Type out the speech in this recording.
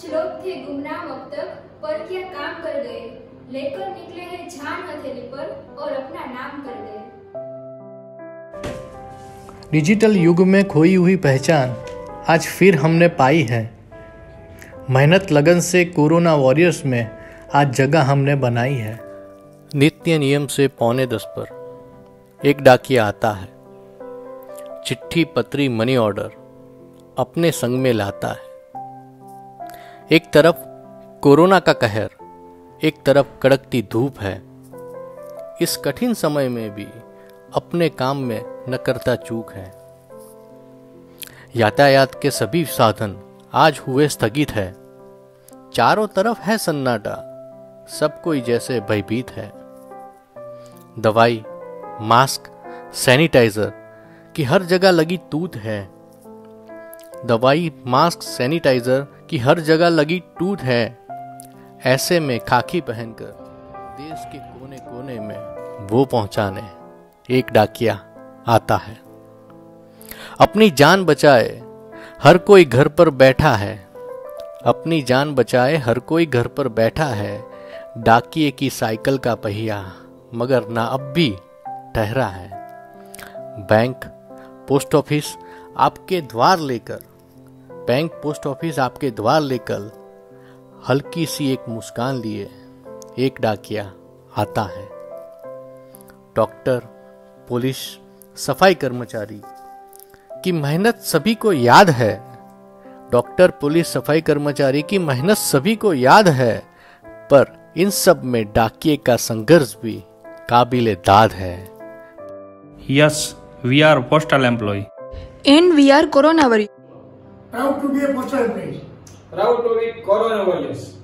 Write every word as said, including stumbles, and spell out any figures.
कुछ लोग थे गुमनाम अब तक, पर क्या काम कर गए, लेकर निकले हैं जान हथेली पर और अपना नाम कर गए। डिजिटल युग में खोई हुई पहचान आज फिर हमने पाई है। मेहनत लगन से कोरोना वॉरियर्स में आज जगह हमने बनाई है। नित्य नियम से पौने दस पर एक डाकिया आता है, चिट्ठी पत्री मनी ऑर्डर अपने संग में लाता है। एक तरफ कोरोना का कहर, एक तरफ कड़कती धूप है। इस कठिन समय में भी अपने काम में न करता चूक है। यातायात के सभी साधन आज हुए स्थगित है। चारों तरफ है सन्नाटा, सब कोई जैसे भयभीत है। दवाई, मास्क, सैनिटाइजर की हर जगह लगी तूत है। दवाई मास्क सैनिटाइजर की हर जगह लगी टूट है। ऐसे में खाकी पहनकर देश के कोने कोने में वो पहुंचाने एक डाकिया आता है। अपनी जान बचाए हर कोई घर पर बैठा है। अपनी जान बचाए हर कोई घर पर बैठा है। डाकिए की साइकिल का पहिया मगर ना अब भी ठहरा है। बैंक पोस्ट ऑफिस आपके द्वार लेकर बैंक पोस्ट ऑफिस आपके द्वार लेकर हल्की सी एक मुस्कान लिए एक डाकिया आता है। डॉक्टर, पुलिस, सफाई कर्मचारी की मेहनत सभी को याद है। डॉक्टर, पुलिस, सफाई कर्मचारी की मेहनत सभी को याद है, पर इन सब में डाकिए का संघर्ष भी काबिले दाद है। Yes we are postal employ and we are corona warriors. Proud to be a postal employee. Proud to be corona warriors.